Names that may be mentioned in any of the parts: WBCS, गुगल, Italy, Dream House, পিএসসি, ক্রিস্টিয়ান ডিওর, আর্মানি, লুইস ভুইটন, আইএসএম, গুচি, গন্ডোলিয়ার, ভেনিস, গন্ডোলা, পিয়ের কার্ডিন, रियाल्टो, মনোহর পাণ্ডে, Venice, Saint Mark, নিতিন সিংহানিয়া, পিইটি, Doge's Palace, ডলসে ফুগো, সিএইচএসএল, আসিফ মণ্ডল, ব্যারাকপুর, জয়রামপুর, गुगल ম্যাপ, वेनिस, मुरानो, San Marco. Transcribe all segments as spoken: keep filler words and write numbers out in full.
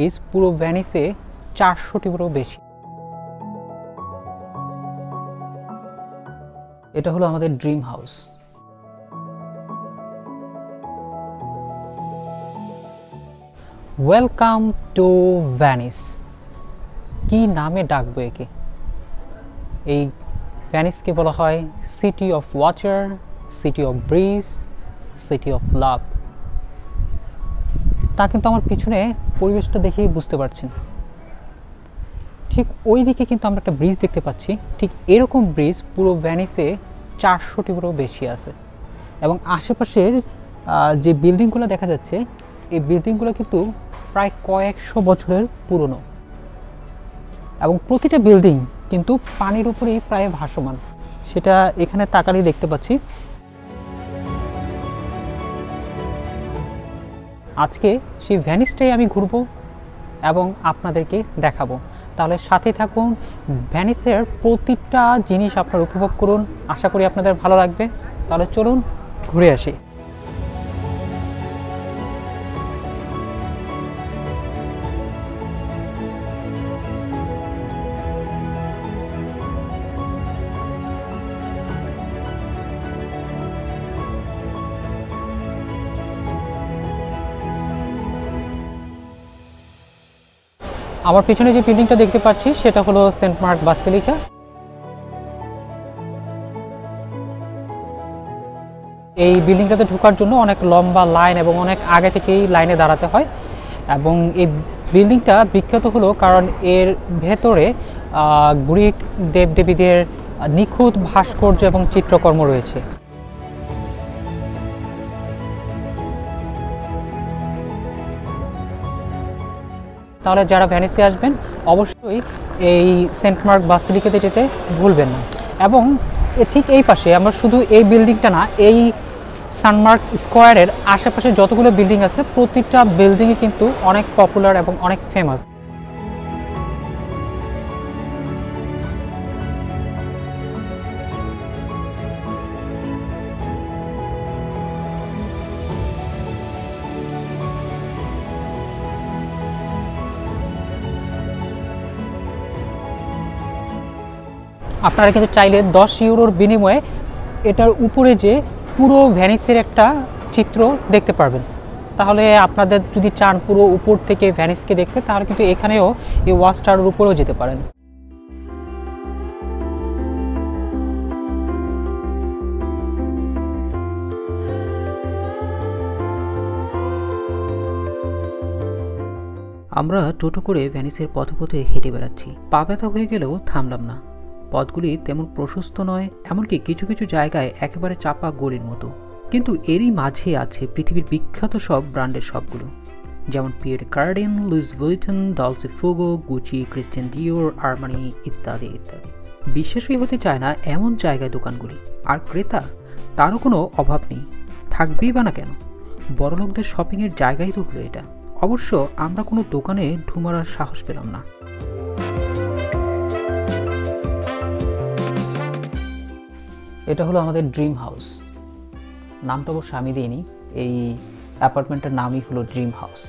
बीच पूरे वेनिसे चारशोटिरो बेशी। एटा हलो आमादेर dream house. Welcome to वेनिस की नामे डाकबो एके। एई वेनिस के बोला हय city of water, city of bridge, city of love. ता किन्तु आमार पिछने परिवेशटा देखेई बुझते पारछेन। ठीक ओई दिके किन्तु आमरा एकटा ब्रिज देखते पाচ্ছি। ठीक एरकम ब्रिज पुरो वेनिसे चारशोटिरो बेशी आछे एबं आशेपाशेर जे बिल्डिंगगुलो देखा जाच्छे एई बिल्डिंगगुलो किन्तु प्राय कयेकशो बछरेर पुरोनो एबं प्रतिटा बिल्डिंग किन्तु पानिर उपरेई प्राय भासमान सेटा एखाने ताकालेई देखते पाচ্ছি। আজকে সেই ভেনিসটাই আমি ঘুরবো এবং আপনাদেরকে দেখাবো। তাহলে সাথে থাকুন, ভেনিসের প্রতিটা জিনিস আপনারা উপভোগ করুন। আশা করি আপনাদের ভালো লাগবে। তাহলে চলুন ঘুরে আসি। आमार पिछने जो बिल्डिंग देखते पाচ্ছি सेटा हलो सेंट मार्क बासिलिका। ये बिल्डिंग ढोकार जोन्नो अनेक लम्बा लाइन एबं अनेक आगे थेकेई लाइने दाड़ाते हय एबं ये बिल्डिंगटा विख्यात हलो कारण एर भेतरे ग्रीक देवदेवीदेर निखुत भास्कर्य एबं चित्रकर्म रयेछे। ताहले जारा ভেনিসে आसबें अवश्य सेंट मार्क बासिलिकाते जेते भूलबेन ना। एबं ठीक एई पाशे आमरा शुधु एई बिल्डिंगटा ना, एई सेंट मार्क स्कोयारेर आशेपाशे जतगुलो बिल्डिंग आछे प्रतिटा बिल्डिंगई किन्तु अनेक पपुलार एबं अनेक फेमास। আপনারা কিন্তু চাইলে দশ ইউরোর বিনিময়ে এটার উপরে যে পুরো ভেনিসের একটা চিত্র দেখতে পারবেন। তাহলে আপনাদের যদি চান পুরো উপর থেকে ভেনিসকে দেখতে তাহলে কিন্তু এখানেও এই ওয়াচ টাওয়ারের উপরেও যেতে পারেন। আমরা টোটো করে ভেনিসের পথে পথে হেঁটে বেড়াচ্ছি। পা ব্যথা হয়ে গেলেও থামলাম না। পথগুলি তেমন প্রশস্ত নয়, এমনকি কিছু কিছু জায়গায় একেবারে চাপা গলির মতো। কিন্তু এরই মাঝে আছে পৃথিবীর বিখ্যাত সব ব্র্যান্ডের সবগুলো, যেমন পিয়ের কার্ডিন, লুইস ভুইটন, ডলসে ফুগো, গুচি, ক্রিস্টিয়ান ডিওর, আর্মানি ইত্যাদি ইত্যাদি। বিশ্বাসই হতে চায় না এমন জায়গায় দোকানগুলি। আর ক্রেতা তারও কোনো অভাব নেই, থাকবেই বা না কেন। বড়লোকদের শপিংয়ের জায়গাই তো হলো এটা। অবশ্য আমরা কোনো দোকানে ঢু মারার সাহস পেলাম না। এটা হলো আমাদের ড্রিম হাউস। নামটা অবশ্য আমি দিইনি, এই অ্যাপার্টমেন্টের নামই হলো ড্রিম হাউস।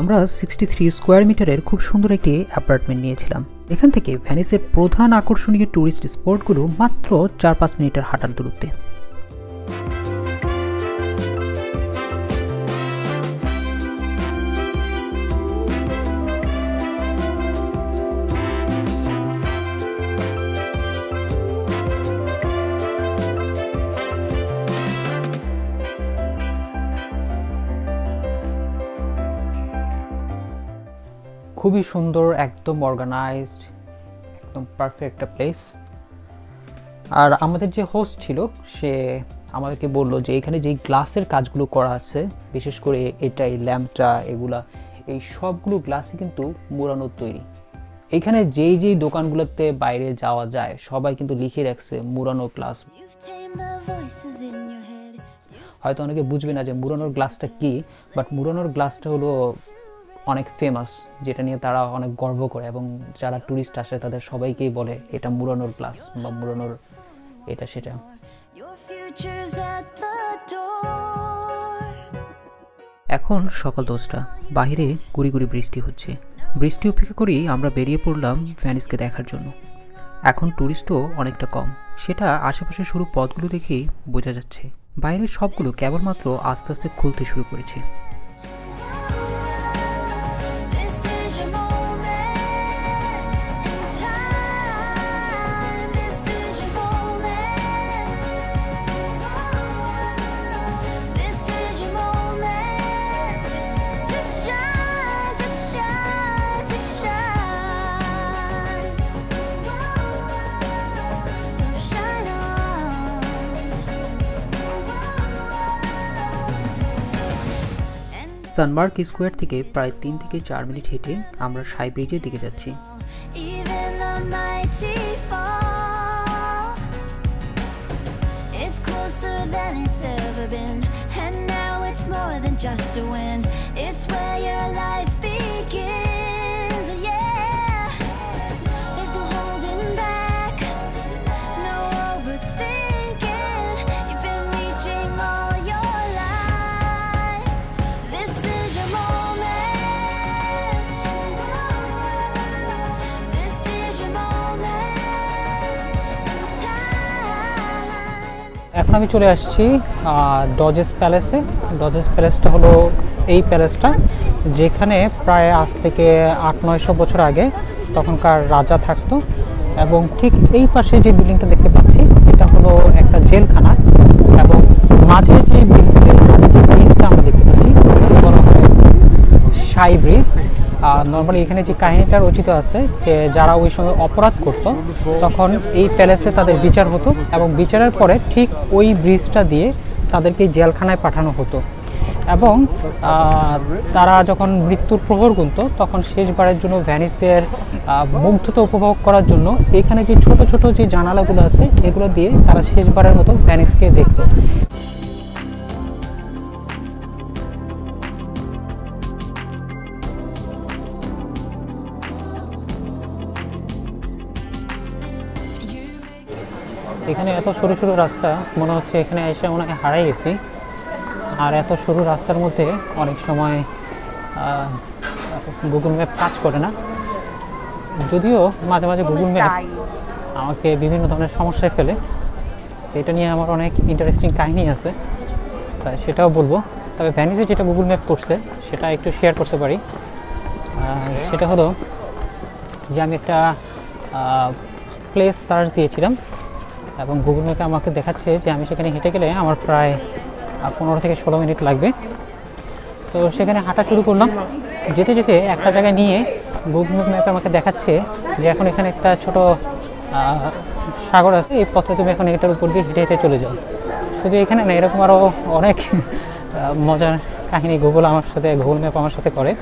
আমরা সিক্সটি থ্রি স্কোয়ার মিটারের খুব সুন্দর একটি অ্যাপার্টমেন্ট নিয়েছিলাম। এখান থেকে ভেনিসের প্রধান আকর্ষণীয় ট্যুরিস্ট স্পটগুলো মাত্র চার পাঁচ মিনিটের হাঁটার দূরত্বে। খুবই সুন্দর, একদম অর্গানাইজড, একদম পারফেক্ট একটা প্লেস। আর আমাদের যে হোস্ট ছিল সে আমাদেরকে বলল যে এখানে যে গ্লাসের কাজগুলো করা আছে, বিশেষ করে এটা, এই ল্যাম্পটা, এগুলা, এই সবগুলো গ্লাসই কিন্তু মুরানোর তৈরি। এখানে যেই যেই দোকানগুলোতে বাইরে যাওয়া যায় সবাই কিন্তু লিখে রাখছে মুরানো গ্লাস। হয়তো অনেকে বুঝবে না যে মুরানোর গ্লাসটা কী, বাট মুরানোর গ্লাসটা হলো অনেক ফেমাস, যেটা নিয়ে তারা অনেক গর্ব করে এবং যারা ট্যুরিস্ট আসে তাদের সবাইকেই বলে এটা মুরানোর গ্লাস বা মুরানোর এটা সেটা। এখন সকাল দশটা, বাইরে গুড়ি গুড়ি বৃষ্টি হচ্ছে। বৃষ্টি উপেক্ষা করি আমরা বেরিয়ে পড়লাম ভ্যানিসকে দেখার জন্য। এখন ট্যুরিস্টও অনেকটা কম, সেটা আশেপাশে সরু পথগুলো দেখেই বোঝা যাচ্ছে। বাইরের সবগুলো কেবলমাত্র আস্তে আস্তে খুলতে শুরু করেছে। সেন্ট মার্ক স্কোয়ার থেকে প্রায় তিন থেকে চার মিনিট হেঁটে আমরা সাই ব্রিজের দিকে যাচ্ছি। এখন আমি চলে আসছি ডজেস প্যালেসে। ডজেস প্যালেসটা হলো এই প্যালেসটা যেখানে প্রায় আজ থেকে আট নয়শো বছর আগে তখনকার রাজা থাকতো, এবং ঠিক এই পাশে যে বিল্ডিংটা দেখতে পাচ্ছি এটা হলো একটা জেলখানা, এবং মাঝে যে ব্রিজটা আমরা দেখতে পাচ্ছি বলা হয় সাই ব্রিজ। নর্মালি এখানে যে কাহিনীটা রচিত আছে যে যারা ওই সময় অপরাধ করত তখন এই প্যালেসে তাদের বিচার হতো, এবং বিচারের পরে ঠিক ওই ব্রিজটা দিয়ে তাদেরকে জেলখানায় পাঠানো হতো, এবং তারা যখন মৃত্যুর প্রহর গুনত তখন শেষবারের জন্য ভ্যানিসের মুগ্ধতা উপভোগ করার জন্য এখানে যে ছোট ছোট যে জানালাগুলো আছে এগুলো দিয়ে তারা শেষবারের মতো ভ্যানিসকে দেখত। এখানে এত সরু সরু রাস্তা, মনে হচ্ছে এখানে এসে ওনাকে হারাই গেছি। আর এত সরু রাস্তার মধ্যে অনেক সময় গুগল ম্যাপ কাজ করে না, যদিও মাঝে মাঝে গুগল ম্যাপ আমাকে বিভিন্ন ধরনের সমস্যায় ফেলে। এটা নিয়ে আমার অনেক ইন্টারেস্টিং কাহিনী আছে, তাই সেটাও বলবো। তবে ভ্যানিসে যেটা গুগল ম্যাপ করছে সেটা একটু শেয়ার করতে পারি। সেটা হলো যে আমি একটা প্লেস সার্চ দিয়েছিলাম, এবং গুগল ম্যাপে আমাকে দেখাচ্ছে যে আমি সেখানে হেঁটে গেলে আমার প্রায় পনেরো থেকে ষোলো মিনিট লাগবে। তো সেখানে হাঁটা শুরু করলাম, যেতে যেতে একটা জায়গায় নিয়ে গুগল ম্যাপে আমাকে দেখাচ্ছে যে এখন এখানে একটা ছোট সাগর আছে, এই পথে তুমি এখন এটার উপর দিয়ে হেঁটে হেঁটে চলে যাও। শুধু এখানে না, এরকম আরও অনেক মজার কাহিনী গুগল আমার সাথে গুগল ম্যাপ আমার সাথে করে।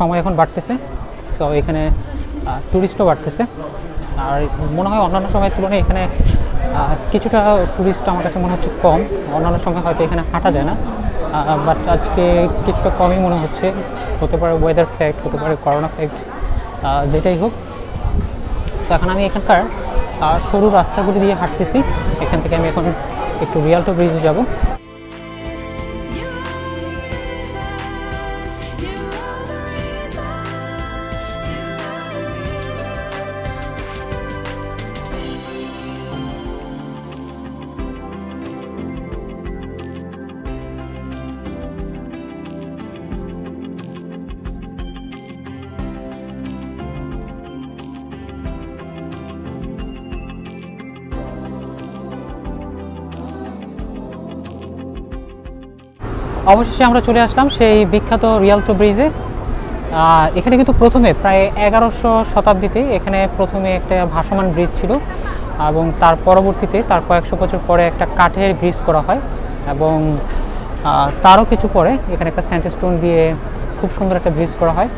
সময় এখন বাড়তেছে, সো এখানে ট্যুরিস্টও বাড়তেছে, আর মনে হয় অন্যান্য সময়ের তুলনায় এখানে কিছুটা ট্যুরিস্ট আমার কাছে মনে হচ্ছে কম। অন্যান্য সময় হয়তো এখানে হাঁটা যায় না, বাট আজকে কিছুটা কমই মনে হচ্ছে। হতে পারে ওয়েদার ফ্যাক্ট, হতে পারে করোনা ফ্যাক্ট, যেটাই হোক। তো এখন আমি এখানকার সরু রাস্তাগুলি দিয়ে হাঁটতেছি। এখান থেকে আমি এখন একটু রিয়াল্টো ব্রিজে যাব। অবশেষে আমরা চলে আসলাম সেই বিখ্যাত রিয়ালতো ব্রিজে। এখানে কিন্তু প্রথমে প্রায় এগারোশো শতাব্দীতে এখানে প্রথমে একটা ভাসমান ব্রিজ ছিল, এবং তার পরবর্তীতে তার কয়েকশো বছর পরে একটা কাঠের ব্রিজ করা হয় এবং তারও কিছু পরে এখানে একটা স্যান্ডস্টোন দিয়ে খুব সুন্দর একটা ব্রিজ করা হয়।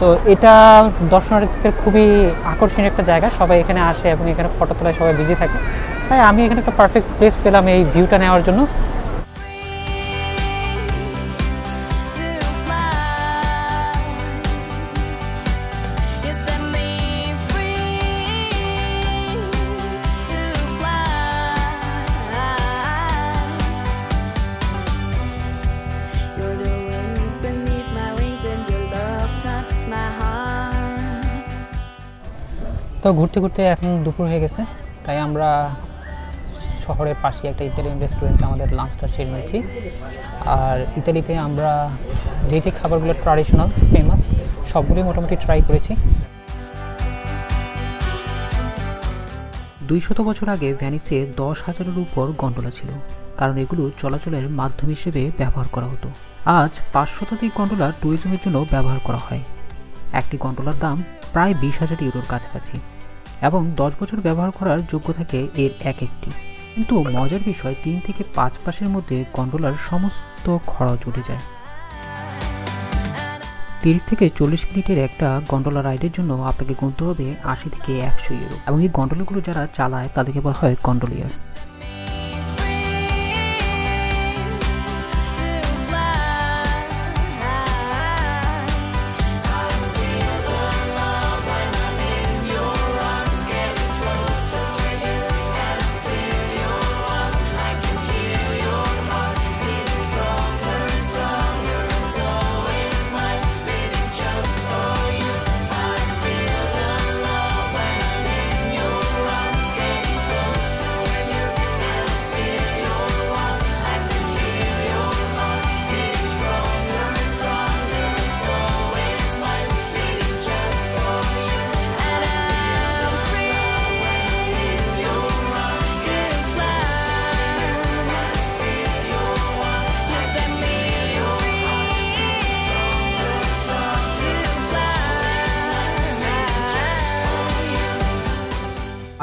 তো এটা দর্শনার্থীদের খুবই আকর্ষণীয় একটা জায়গা, সবাই এখানে আসে এবং এখানে ফটো তোলায় সবাই বিজি থাকে। তাই আমি এখানে একটা পারফেক্ট প্লেস পেলাম এই ভিউটা নেওয়ার জন্য। তো ঘুরতে ঘুরতে এখন দুপুর হয়ে গেছে, তাই আমরা শহরের পাশে একটা ইতালিয়ান রেস্টুরেন্টে আমাদের লাঞ্চটা সেরে নিয়েছি। আর ইতালিতে আমরা যে যে খাবারগুলো ট্র্যাডিশনাল ফেমাস সবগুলোই মোটামুটি ট্রাই করেছি। দুই শত বছর আগে ভ্যানিসে দশ হাজারের উপর গন্ডোলা ছিল, কারণ এগুলো চলাচলের মাধ্যম হিসেবে ব্যবহার করা হতো। আজ পাঁচ শতাধিক গন্ডোলা ট্যুরিজমের জন্য ব্যবহার করা হয়। একটি গন্ডোলার দাম প্রায় বিশ হাজার ইউরোর কাছাকাছি এবং দশ বছর ব্যবহার করার যোগ্য থাকে এর এক একটি। কিন্তু মজার বিষয়, তিন থেকে পাঁচ মাসের মধ্যে গন্ডোলার সমস্ত খরচ উঠে যায়। তিরিশ থেকে চল্লিশ মিনিটের একটা গন্ডোলা রাইডের জন্য আপনাকে গুনতে হবে আশি থেকে একশো ইউরো এবং এই গন্ডোলাগুলো যারা চালায় তাদেরকে বলা হয় গন্ডোলিয়ার।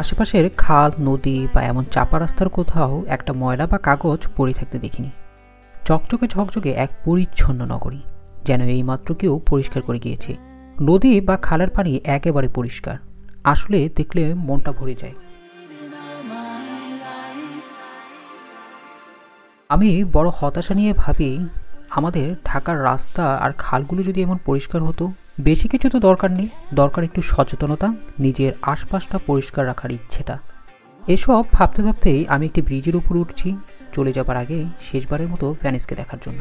আশেপাশের খাল, নদী বা এমন চাপা রাস্তার কোথাও একটা ময়লা বা কাগজ পড়ে থাকতে দেখিনি। চকচকে ঝকঝকে এক পরিচ্ছন্ন নগরী, যেন এইমাত্র কেউ পরিষ্কার করে গিয়েছে। নদী বা খালের পানি একেবারে পরিষ্কার, আসলে দেখলে মনটা ভরে যায়। আমি বড় হতাশা নিয়ে ভাবি, আমাদের ঢাকার রাস্তা আর খালগুলো যদি এমন পরিষ্কার হতো। বেশি কিছু তো দরকার নেই, দরকার একটু সচেতনতা, নিজের আশপাশটা পরিষ্কার রাখার ইচ্ছেটা। এসব ভাবতে ভাবতেই আমি একটি ব্রিজের উপর উঠছি, চলে যাবার আগে শেষবারের মতো ভেনিসকে দেখার জন্য।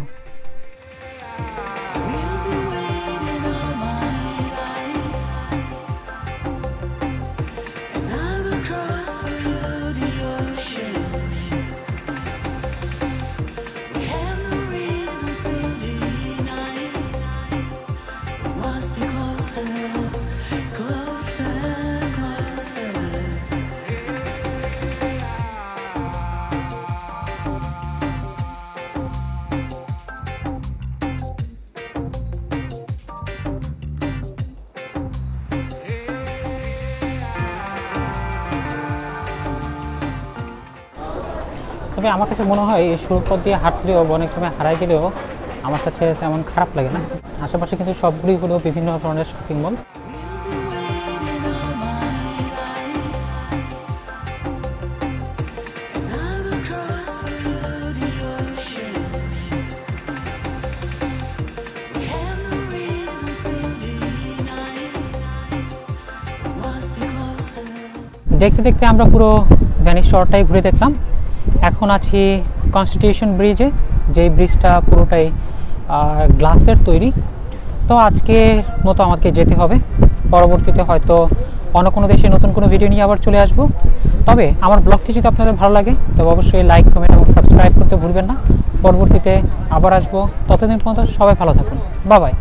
তবে আমার কাছে মনে হয় এই সড়কপথ দিয়ে হাঁটলেও অনেক সময় হারাই গেলেও আমার কাছে তেমন খারাপ লাগে না। আশেপাশে কিন্তু সবগুলি হলো বিভিন্ন ধরনের শপিং মল। দেখতে দেখতে আমরা পুরো ভ্যানিস শহরটাই ঘুরে দেখলাম। এখন আছি কনস্টিটিউশন ব্রিজে, যেই ব্রিজটা পুরোটাই গ্লাসের তৈরি। তো আজকের মতো আমাকে যেতে হবে, পরবর্তীতে হয়তো অন্য কোনো দেশে নতুন কোনো ভিডিও নিয়ে আবার চলে আসব। তবে আমার ব্লগটি যদি আপনাদের ভালো লাগে তবে অবশ্যই লাইক, কমেন্ট এবং সাবস্ক্রাইব করতে ভুলবেন না। পরবর্তীতে আবার আসব, ততদিন পর্যন্ত সবাই ভালো থাকুন। Bye by.